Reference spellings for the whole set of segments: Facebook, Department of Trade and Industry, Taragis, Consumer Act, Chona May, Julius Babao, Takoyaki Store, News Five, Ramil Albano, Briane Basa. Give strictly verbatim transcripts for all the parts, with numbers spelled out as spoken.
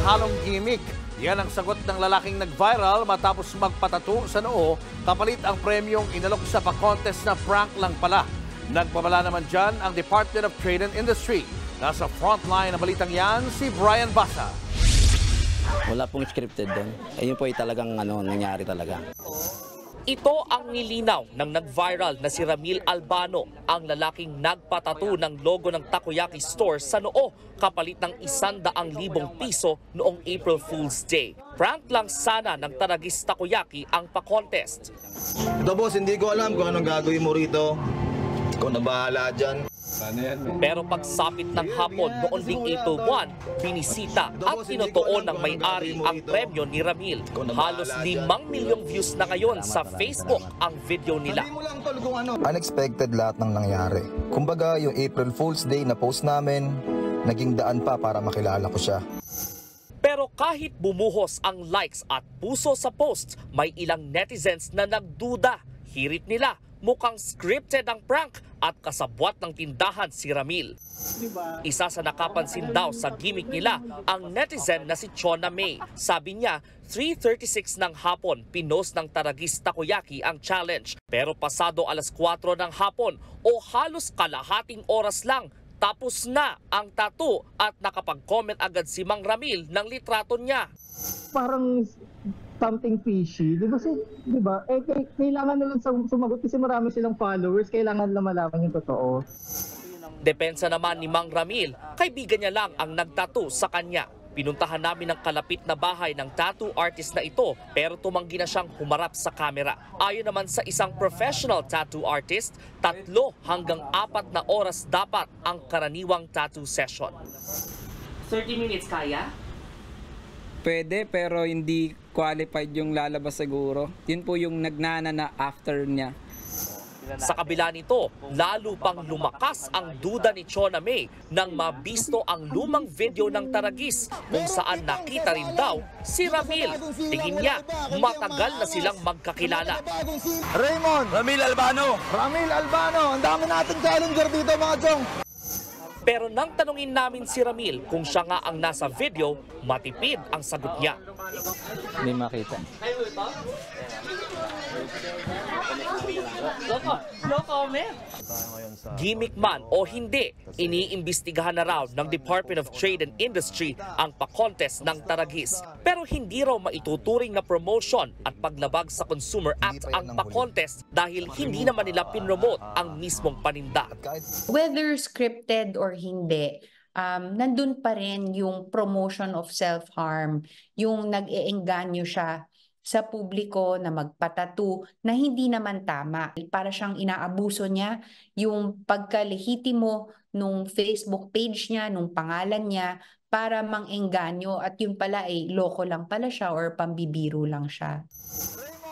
halong gimmick. Yan ang sagot ng lalaking nag-viral matapos magpatato sa noo, kapalit ang premyong inalok sa pa-contest na prank lang pala. Nagpabala naman dyan ang Department of Trade and Industry. Nasa frontline ng balitang yan, si Briane Basa. Wala pong scripted doon. Ayun po ay talagang ano, nangyari talaga. Ito ang nilinaw ng nag-viral na si Ramil Albano, ang lalaking nagpatato ng logo ng Takoyaki Store sa noo kapalit ng isang daang libong piso noong April Fool's Day. Prank lang sana ng Taragis Takoyaki ang pa-contest. Ito boss, hindi ko alam kung anong gagawin mo rito. Ikaw na bahala dyan. Pero pagsapit ng hapon noong ding April one, binisita at tinutuon ng may-ari ang premyo ni Ramil. Halos limang milyong views na ngayon sa Facebook ang video nila. Unexpected lahat ng nangyari. Kumbaga yung April Fool's Day na post namin, naging daan pa para makilala ko siya. Pero kahit bumuhos ang likes at puso sa post, may ilang netizens na nagduda. Hirit nila, mukhang scripted ang prank at kasabwat ng tindahan si Ramil. Isa sa nakapansin daw sa gimmick nila ang netizen na si Chona May. Sabi niya, three thirty-six ng hapon, pinost ng Taragis Takoyaki ang challenge. Pero pasado alas kuwatro ng hapon o halos kalahating oras lang, tapos na ang tattoo at nakapag-comment agad si Mang Ramil ng litrato niya. Parang something fishy, di ba? Di ba? Eh, kailangan nilang sumagot kasi marami silang followers, kailangan na malaman yung totoo. Depensa naman ni Mang Ramil, kaibigan niya lang ang nagtattoo sa kanya. Pinuntahan namin ang kalapit na bahay ng tattoo artist na ito pero tumanggi na siyang humarap sa kamera. Ayon naman sa isang professional tattoo artist, tatlo hanggang apat na oras dapat ang karaniwang tattoo session. thirty minutes kaya? Pwede pero hindi qualified yung lalabas siguro. Yun po yung nagnana na after niya. Sa kabila nito, lalo pang lumakas ang duda ni Chona May nang mabisto ang lumang video ng Taragis kung saan nakita rin daw si Ramil. Tingin niya, matagal na silang magkakilala. Raymond! Ramil Albano! Ramil Albano! Ang dami nating challenger dito mga chong! Pero nang tanungin namin si Ramil kung siya nga ang nasa video, matipid ang sagot niya. May makita. Gimmick man o hindi, iniimbestigahan na raw ng Department of Trade and Industry ang pa-contest ng Taragis. Pero hindi raw maituturing na promotion at paglabag sa Consumer Act ang pa-contest dahil hindi naman nila pinromote ang mismong paninda. Whether scripted or hindi, um, nandun pa rin yung promotion of self-harm, yung nag-iengganyo siya sa publiko na magpatattoo na hindi naman tama. Para siyang inaabuso niya yung pagkalehitimo nung Facebook page niya, nung pangalan niya para mang-engganyo at yun pala ay loko lang pala siya or pambibiro lang siya.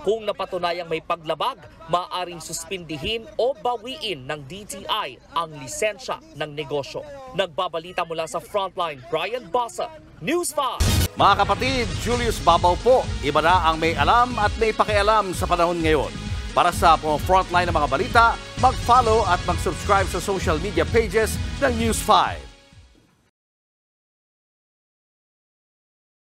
Kung napatunayang may paglabag, maaaring suspindihin o bawiin ng D T I ang lisensya ng negosyo. Nagbabalita mula sa frontline, Briane Basa, News Five. Mga kapatid, Julius Babao po. Iba na ang may alam at may pakialam sa panahon ngayon. Para sa frontline ng mga balita, mag-follow at mag-subscribe sa social media pages ng News Five.